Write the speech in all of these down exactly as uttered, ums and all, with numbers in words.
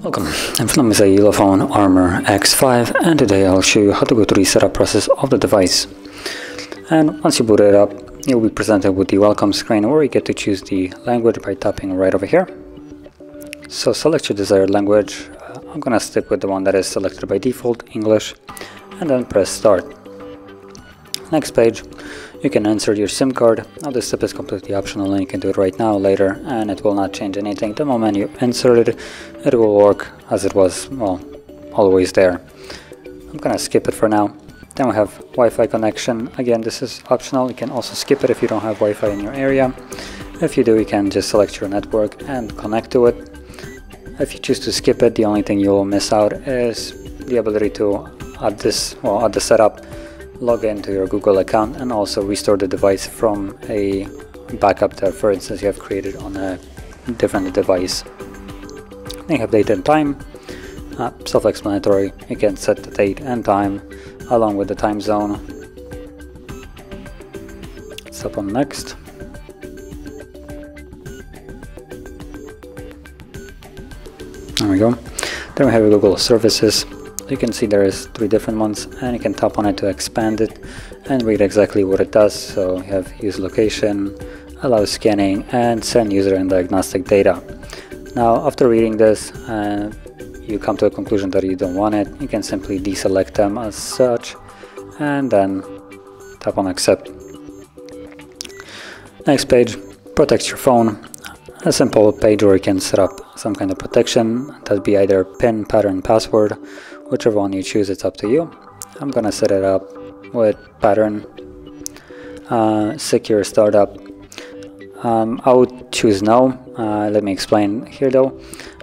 Welcome, I'm from the Ulefone Armor X five, and today I'll show you how to go through the setup process of the device. And once you boot it up, you'll be presented with the welcome screen where you get to choose the language by tapping right over here. So select your desired language. I'm gonna stick with the one that is selected by default, English, and then press start. Next page, you can insert your SIM card. Now this step is completely optional and you can do it right now, later, and it will not change anything. The moment you insert it, it will work as it was, well, always there. I'm gonna skip it for now. Then we have Wi-Fi connection. Again, this is optional. You can also skip it if you don't have Wi-Fi in your area. If you do, you can just select your network and connect to it. If you choose to skip it, the only thing you'll miss out is the ability to add this, well, add the setup, log into your Google account, and also restore the device from a backup that, for instance, you have created on a different device. Then you have date and time, uh, self-explanatory. You can set the date and time along with the time zone. Let's tap on next. There we go. Then we have Google services. You can see there is three different ones, and you can tap on it to expand it and read exactly what it does. So you have use location, allow scanning, and send user and diagnostic data. Now after reading this, uh, you come to a conclusion that you don't want it, you can simply deselect them as such and then tap on accept. Next page protects your phone. A simple page where you can set up some kind of protection. That'd be either PIN, pattern, password, whichever one you choose, it's up to you. I'm gonna set it up with pattern, uh, secure startup. Um, I would choose no. Uh, let me explain here though.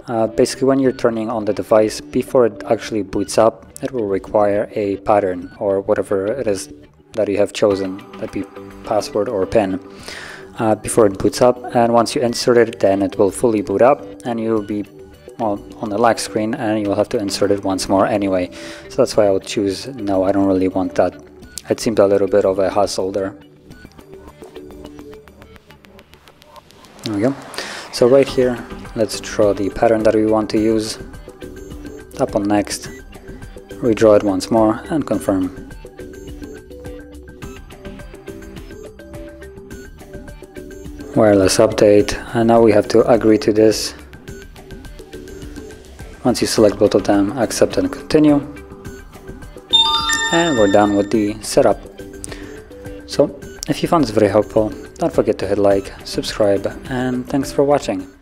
Uh, basically, when you're turning on the device, before it actually boots up, it will require a pattern or whatever it is that you have chosen. That'd be password or PIN. Uh, before it boots up, and once you insert it, then it will fully boot up and you'll be, well, on the lock screen, and you'll have to insert it once more anyway. So that's why I would choose no. I don't really want that. It seemed a little bit of a hassle there. There we go. So right here, let's draw the pattern that we want to use. Tap on next, redraw it once more, and confirm. Wireless update, and now we have to agree to this. Once you select both of them, accept and continue, and we're done with the setup. So if you found this very helpful, don't forget to hit like, subscribe, and thanks for watching.